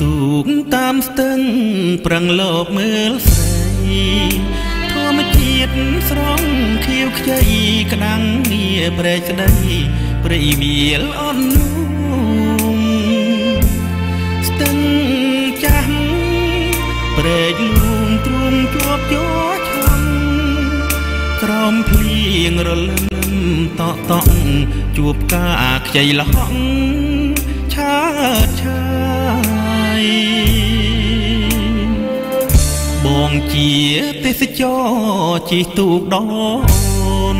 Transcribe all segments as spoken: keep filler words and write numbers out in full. ตูกตามตึงปรังหลบเมือใสทอมเจียดสร้องเขียวใจกระดังเมียเปรย์ได้เปรย์เบียลอ่อนนุ่มตึงจังเปรย์ลุงตรุงจวบจวบชังกรอมเพลียงระลึมต่อต่องจวบกากใจละห้องชาชายบองเจียเตสจอจีตูกดอน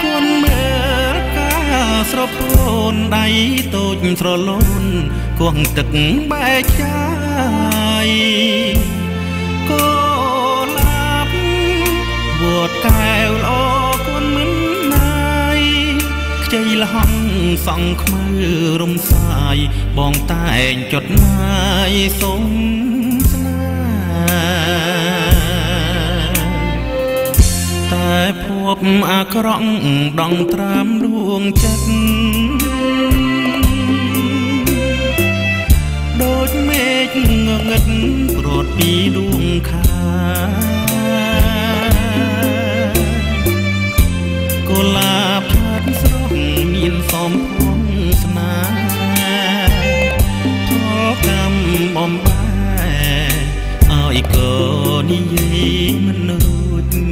คนเมื่อกาสระพนใดตูดสระล้นกวงตึกใบชายก็ลาบวดแก้วลอคนเหมือนนายใจละห้องส่องขมือรมสายบองตาแองจดหมายสมสนาแต่พวกอากร้องดองตรามดวงจันทร์โดดเมฆเงเงินโปรดปีดวงขาโกลาพาดสร้องมีนสอมพ้องสนาพอกำบอมบ้าเอาอีกกนิยมนุษย์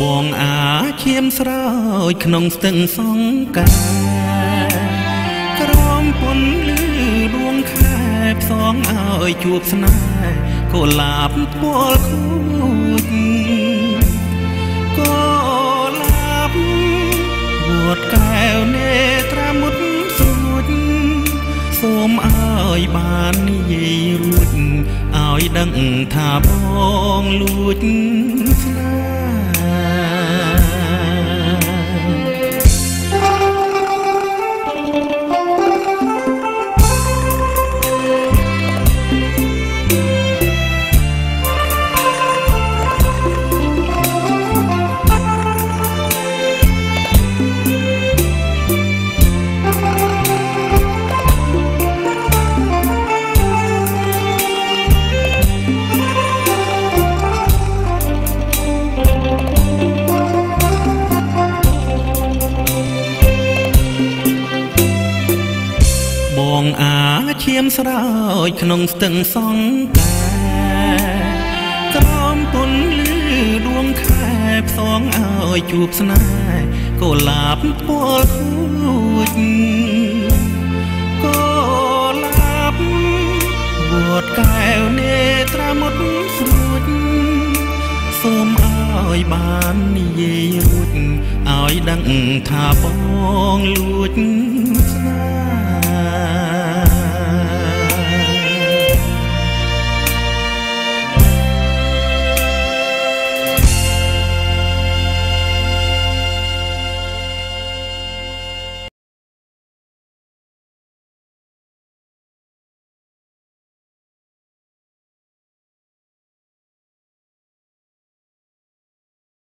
บองอาเข้มสร้อยขนมตึงสองกากรอมปนลือดวงแคบสองเอาจูบสนายโกลาบปวดคู่ก็ลาบปวดแก้วเนตรมุดสุดสมอ้อยบานยิ่งรุดอ้อยดังท่าบองลุดเยี่ยมสลายขนมตึงสองตากล้อมปนลือดวงแคบสองอ้อยจูบสนายก็ลาบปวดหูก็ลาบปวดแก้วเนตรหมดสุดสมอ้อยบานเยืดอ้อยดังท่าบองลุดสนาย